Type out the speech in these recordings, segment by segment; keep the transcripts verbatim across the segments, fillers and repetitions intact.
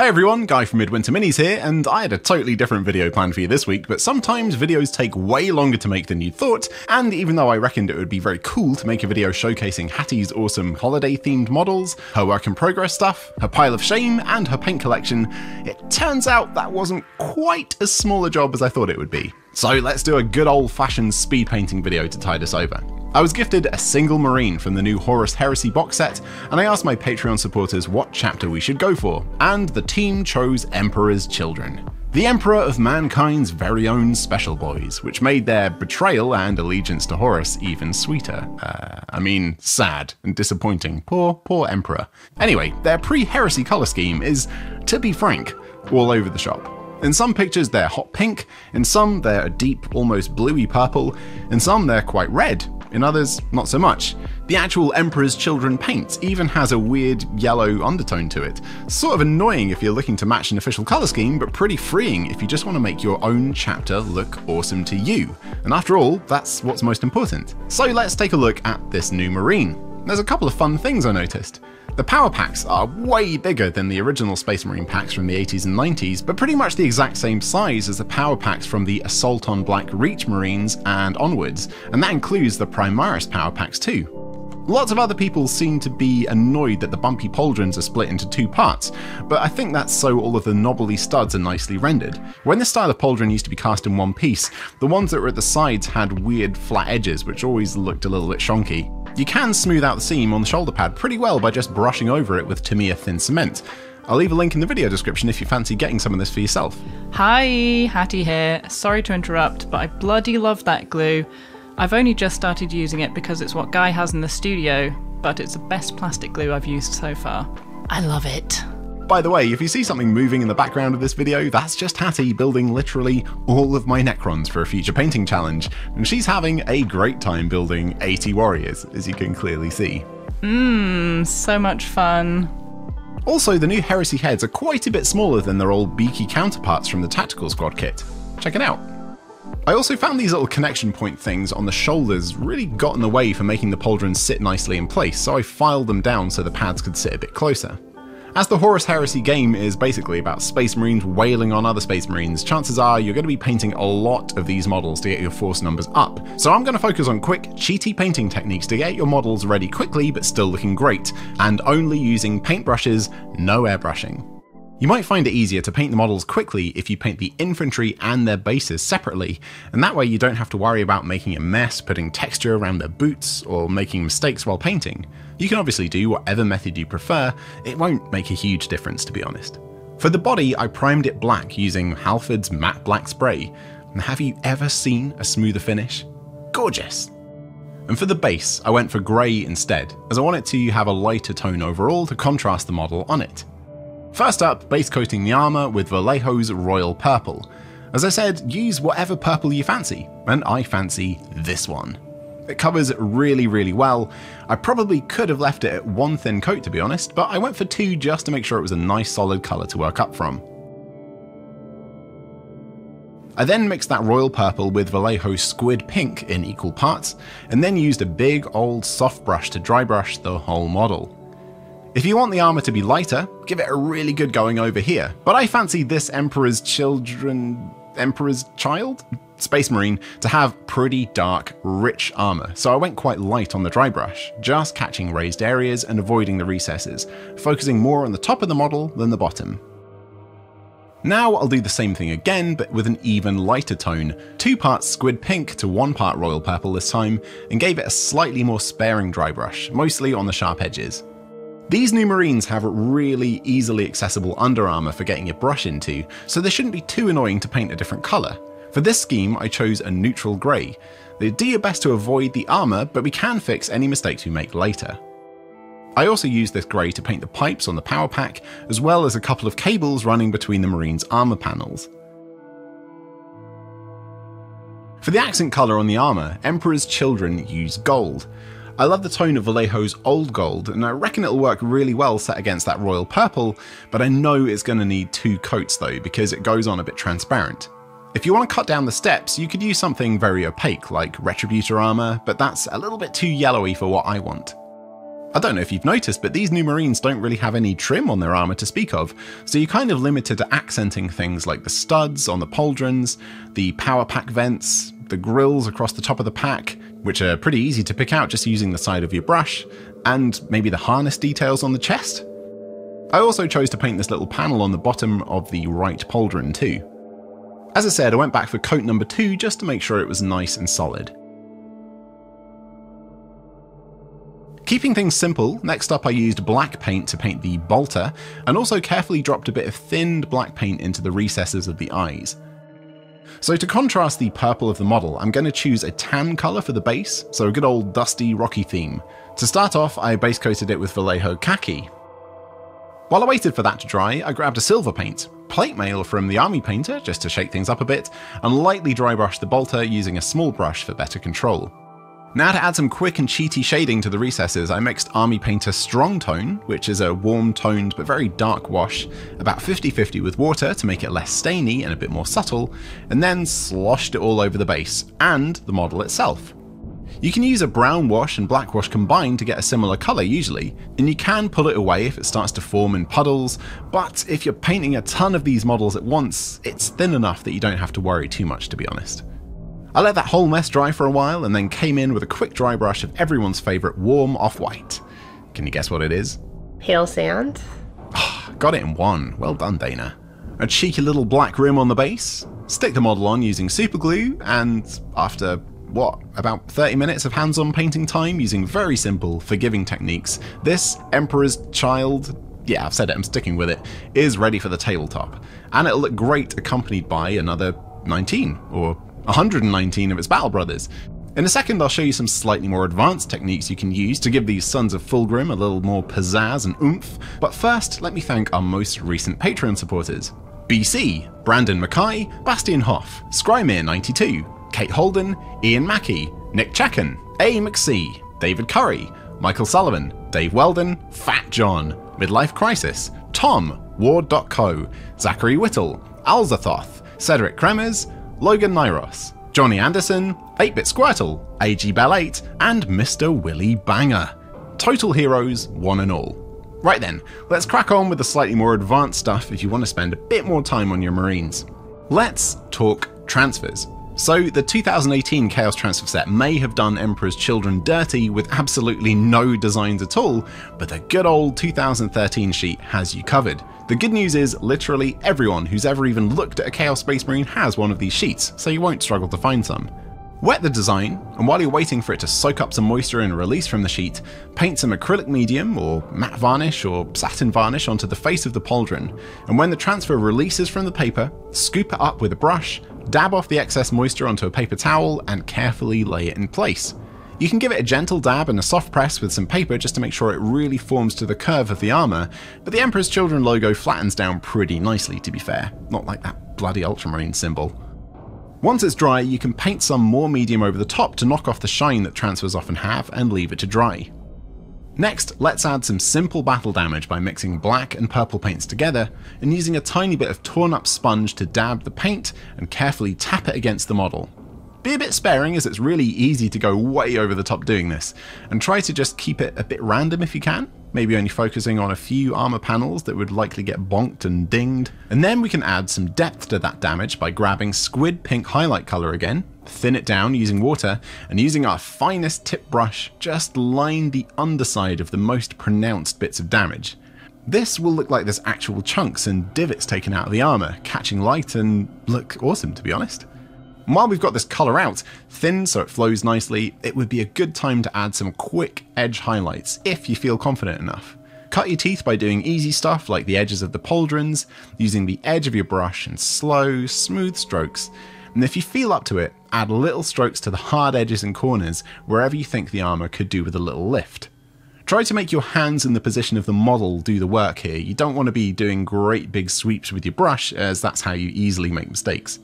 Hey everyone, Guy from Midwinter Minis here, and I had a totally different video planned for you this week, but sometimes videos take way longer to make than you'd thought, and even though I reckoned it would be very cool to make a video showcasing Hattie's awesome holiday-themed models, her work in progress stuff, her pile of shame, and her paint collection, it turns out that wasn't quite as small a job as I thought it would be. So let's do a good old-fashioned speed painting video to tide us over. I was gifted a single Marine from the new Horus Heresy box set, and I asked my Patreon supporters what chapter we should go for, and the team chose Emperor's Children. The Emperor of Mankind's very own special boys, which made their betrayal and allegiance to Horus even sweeter. Uh, I mean, sad and disappointing. Poor, poor Emperor. Anyway, their pre-heresy color scheme is, to be frank, all over the shop. In some pictures they're hot pink, in some they're a deep, almost bluey purple, in some they're quite red, in others not so much. The actual Emperor's Children paint even has a weird yellow undertone to it. Sort of annoying if you're looking to match an official color scheme, but pretty freeing if you just want to make your own chapter look awesome to you. And after all, that's what's most important. So let's take a look at this new Marine. There's a couple of fun things I noticed. The power packs are way bigger than the original Space Marine packs from the eighties and nineties, but pretty much the exact same size as the power packs from the Assault on Black Reach Marines and onwards, and that includes the Primaris power packs too. Lots of other people seem to be annoyed that the bumpy pauldrons are split into two parts, but I think that's so all of the knobbly studs are nicely rendered. When this style of pauldron used to be cast in one piece, the ones that were at the sides had weird flat edges which always looked a little bit shonky. You can smooth out the seam on the shoulder pad pretty well by just brushing over it with Tamiya Thin Cement. I'll leave a link in the video description if you fancy getting some of this for yourself. Hi, Hattie here. Sorry to interrupt, but I bloody love that glue. I've only just started using it because it's what Guy has in the studio, but it's the best plastic glue I've used so far. I love it. By the way, if you see something moving in the background of this video, that's just Hattie building literally all of my Necrons for a future painting challenge, and she's having a great time building eighty warriors, as you can clearly see. Mmm, so much fun. Also, the new Heresy heads are quite a bit smaller than their old beaky counterparts from the Tactical Squad kit. Check it out. I also found these little connection point things on the shoulders really got in the way for making the pauldrons sit nicely in place, so I filed them down so the pads could sit a bit closer. As the Horus Heresy game is basically about Space Marines wailing on other Space Marines, chances are you're going to be painting a lot of these models to get your force numbers up. So I'm going to focus on quick, cheaty painting techniques to get your models ready quickly but still looking great, and only using paintbrushes, no airbrushing. You might find it easier to paint the models quickly if you paint the infantry and their bases separately, and that way you don't have to worry about making a mess, putting texture around their boots, or making mistakes while painting. You can obviously do whatever method you prefer, it won't make a huge difference to be honest. For the body, I primed it black using Halford's matte black spray, and have you ever seen a smoother finish? Gorgeous! And for the base, I went for grey instead, as I want it to have a lighter tone overall to contrast the model on it. First up, base coating the armour with Vallejo's Royal Purple. As I said, use whatever purple you fancy, and I fancy this one. It covers really, really well. I probably could have left it at one thin coat to be honest, but I went for two just to make sure it was a nice solid colour to work up from. I then mixed that Royal Purple with Vallejo's Squid Pink in equal parts, and then used a big old soft brush to dry brush the whole model. If you want the armour to be lighter, give it a really good going over here, but I fancy this Emperor's Children... Emperor's Child? Space Marine to have pretty dark, rich armour, so I went quite light on the dry brush, just catching raised areas and avoiding the recesses, focusing more on the top of the model than the bottom. Now I'll do the same thing again, but with an even lighter tone, two parts Squid Pink to one part Royal Purple this time, and gave it a slightly more sparing dry brush, mostly on the sharp edges. These new Marines have really easily accessible under armour for getting your brush into, so they shouldn't be too annoying to paint a different colour. For this scheme, I chose a neutral grey. They do your best to avoid the armour, but we can fix any mistakes we make later. I also used this grey to paint the pipes on the power pack, as well as a couple of cables running between the Marines' armour panels. For the accent colour on the armour, Emperor's Children use gold. I love the tone of Vallejo's Old Gold, and I reckon it'll work really well set against that Royal Purple, but I know it's going to need two coats though, because it goes on a bit transparent. If you want to cut down the steps, you could use something very opaque, like Retributor armour, but that's a little bit too yellowy for what I want. I don't know if you've noticed, but these new Marines don't really have any trim on their armour to speak of, so you're kind of limited to accenting things like the studs on the pauldrons, the power pack vents, the grills across the top of the pack, which are pretty easy to pick out just using the side of your brush, and maybe the harness details on the chest. I also chose to paint this little panel on the bottom of the right pauldron too. As I said, I went back for coat number two just to make sure it was nice and solid. Keeping things simple, next up I used black paint to paint the bolter, and also carefully dropped a bit of thinned black paint into the recesses of the eyes. So to contrast the purple of the model, I'm going to choose a tan colour for the base, so a good old dusty, rocky theme. To start off, I base coated it with Vallejo khaki. While I waited for that to dry, I grabbed a silver paint, plate mail from the Army Painter just to shake things up a bit, and lightly dry brushed the bolter using a small brush for better control. Now to add some quick and cheaty shading to the recesses, I mixed Army Painter Strong Tone, which is a warm toned but very dark wash, about fifty fifty with water to make it less stainy and a bit more subtle, and then sloshed it all over the base and the model itself. You can use a brown wash and black wash combined to get a similar colour usually, and you can pull it away if it starts to form in puddles, but if you're painting a ton of these models at once, it's thin enough that you don't have to worry too much, to be honest. I let that whole mess dry for a while and then came in with a quick dry brush of everyone's favourite warm off-white. Can you guess what it is? Pale Sand. Oh, got it in one. Well done, Dana. A cheeky little black rim on the base, stick the model on using super glue, and after, what, about thirty minutes of hands-on painting time using very simple, forgiving techniques, this Emperor's Child, yeah, I've said it, I'm sticking with it, is ready for the tabletop. And it'll look great accompanied by another nineteen, or one hundred nineteen of its battle brothers. In a second I'll show you some slightly more advanced techniques you can use to give these Sons of Fulgrim a little more pizzazz and oomph, but first let me thank our most recent Patreon supporters. B C, Brandon Mackay, Bastian Hoff, Skrymir ninety-two, Kate Holden, Ian Mackey, Nick Chacon, A. McSee, David Curry, Michael Sullivan, Dave Weldon, Fat John, Midlife Crisis, Tom, Ward dot co, Zachary Whittle, Alzathoth, Cedric Kremers, Logan Nyros, Johnny Anderson, eight bit Squirtle, A G Bell eight, and Mister Willie Banger. Total heroes, one and all. Right then, let's crack on with the slightly more advanced stuff if you want to spend a bit more time on your Marines. Let's talk transfers. So the two thousand eighteen Chaos Transfer set may have done Emperor's Children dirty with absolutely no designs at all, but the good old two thousand thirteen sheet has you covered. The good news is literally everyone who's ever even looked at a Chaos Space Marine has one of these sheets, so you won't struggle to find some. Wet the design, and while you're waiting for it to soak up some moisture and release from the sheet, paint some acrylic medium or matte varnish or satin varnish onto the face of the pauldron, and when the transfer releases from the paper, scoop it up with a brush, dab off the excess moisture onto a paper towel, and carefully lay it in place. You can give it a gentle dab and a soft press with some paper just to make sure it really forms to the curve of the armour, but the Emperor's Children logo flattens down pretty nicely, to be fair, not like that bloody Ultramarine symbol. Once it's dry, you can paint some more medium over the top to knock off the shine that transfers often have and leave it to dry. Next, let's add some simple battle damage by mixing black and purple paints together and using a tiny bit of torn up sponge to dab the paint and carefully tap it against the model. Be a bit sparing as it's really easy to go way over the top doing this, and try to just keep it a bit random if you can, maybe only focusing on a few armour panels that would likely get bonked and dinged. And then we can add some depth to that damage by grabbing Squid Pink highlight colour again, thin it down using water, and using our finest tip brush, just line the underside of the most pronounced bits of damage. This will look like there's actual chunks and divots taken out of the armour, catching light and look awesome, to be honest. And while we've got this colour out, thin so it flows nicely, it would be a good time to add some quick edge highlights if you feel confident enough. Cut your teeth by doing easy stuff like the edges of the pauldrons, using the edge of your brush in slow, smooth strokes, and if you feel up to it, add little strokes to the hard edges and corners wherever you think the armour could do with a little lift. Try to make your hands in the position of the model do the work here. You don't want to be doing great big sweeps with your brush, as that's how you easily make mistakes.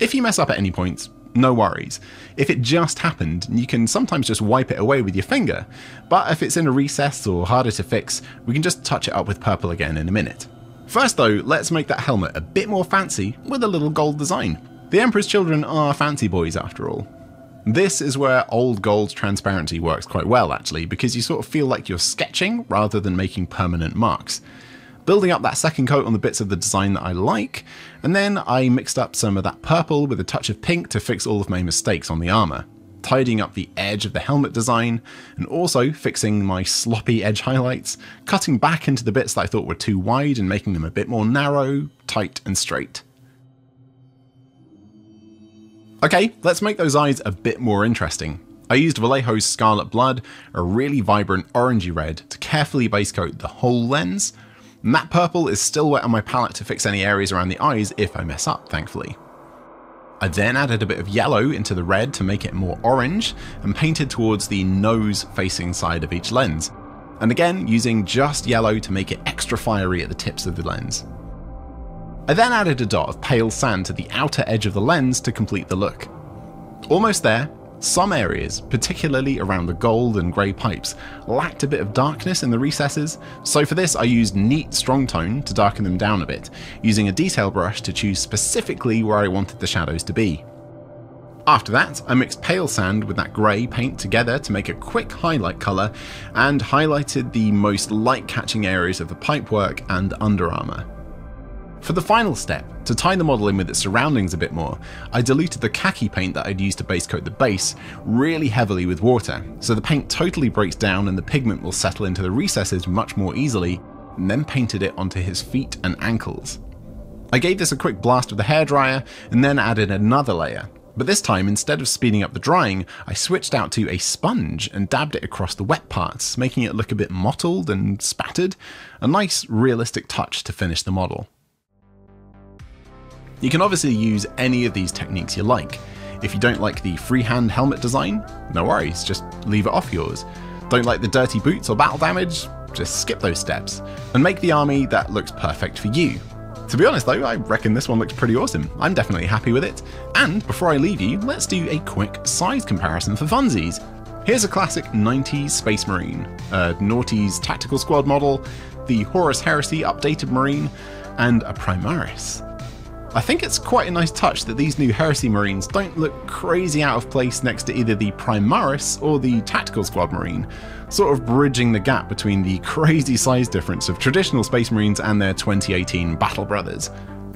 If you mess up at any point, no worries. If it just happened, you can sometimes just wipe it away with your finger, but if it's in a recess or harder to fix, we can just touch it up with purple again in a minute. First though, let's make that helmet a bit more fancy with a little gold design. The Emperor's Children are fancy boys after all. This is where old gold transparency works quite well, actually, because you sort of feel like you're sketching rather than making permanent marks. Building up that second coat on the bits of the design that I like, and then I mixed up some of that purple with a touch of pink to fix all of my mistakes on the armor, tidying up the edge of the helmet design, and also fixing my sloppy edge highlights, cutting back into the bits that I thought were too wide and making them a bit more narrow, tight, and straight. Okay, let's make those eyes a bit more interesting. I used Vallejo's Scarlet Blood, a really vibrant orangey red, to carefully base coat the whole lens. And that purple is still wet on my palette to fix any areas around the eyes if I mess up, thankfully. I then added a bit of yellow into the red to make it more orange, and painted towards the nose-facing side of each lens, and again using just yellow to make it extra fiery at the tips of the lens. I then added a dot of pale sand to the outer edge of the lens to complete the look. Almost there, some areas, particularly around the gold and grey pipes, lacked a bit of darkness in the recesses, so for this I used neat Strong Tone to darken them down a bit, using a detail brush to choose specifically where I wanted the shadows to be. After that, I mixed pale sand with that grey paint together to make a quick highlight colour, and highlighted the most light-catching areas of the pipework and under armour. For the final step, to tie the model in with its surroundings a bit more, I diluted the khaki paint that I'd used to base coat the base really heavily with water, so the paint totally breaks down and the pigment will settle into the recesses much more easily, and then painted it onto his feet and ankles. I gave this a quick blast with the hairdryer and then added another layer, but this time instead of speeding up the drying, I switched out to a sponge and dabbed it across the wet parts, making it look a bit mottled and spattered, a nice realistic touch to finish the model. You can obviously use any of these techniques you like. If you don't like the freehand helmet design, no worries, just leave it off yours. Don't like the dirty boots or battle damage, just skip those steps, and make the army that looks perfect for you. To be honest though, I reckon this one looks pretty awesome. I'm definitely happy with it. And before I leave you, let's do a quick size comparison for funsies. Here's a classic nineties Space Marine, a noughties Tactical Squad model, the Horus Heresy updated Marine, and a Primaris. I think it's quite a nice touch that these new Heresy Marines don't look crazy out of place next to either the Primaris or the Tactical Squad Marine, sort of bridging the gap between the crazy size difference of traditional Space Marines and their twenty eighteen Battle Brothers.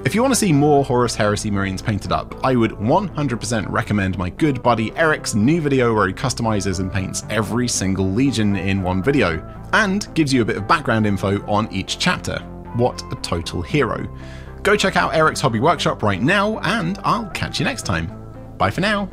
If you want to see more Horus Heresy Marines painted up, I would one hundred percent recommend my good buddy Eric's new video where he customises and paints every single Legion in one video, and gives you a bit of background info on each chapter. What a total hero. Go check out Eric's Hobby Workshop right now, and I'll catch you next time. Bye for now.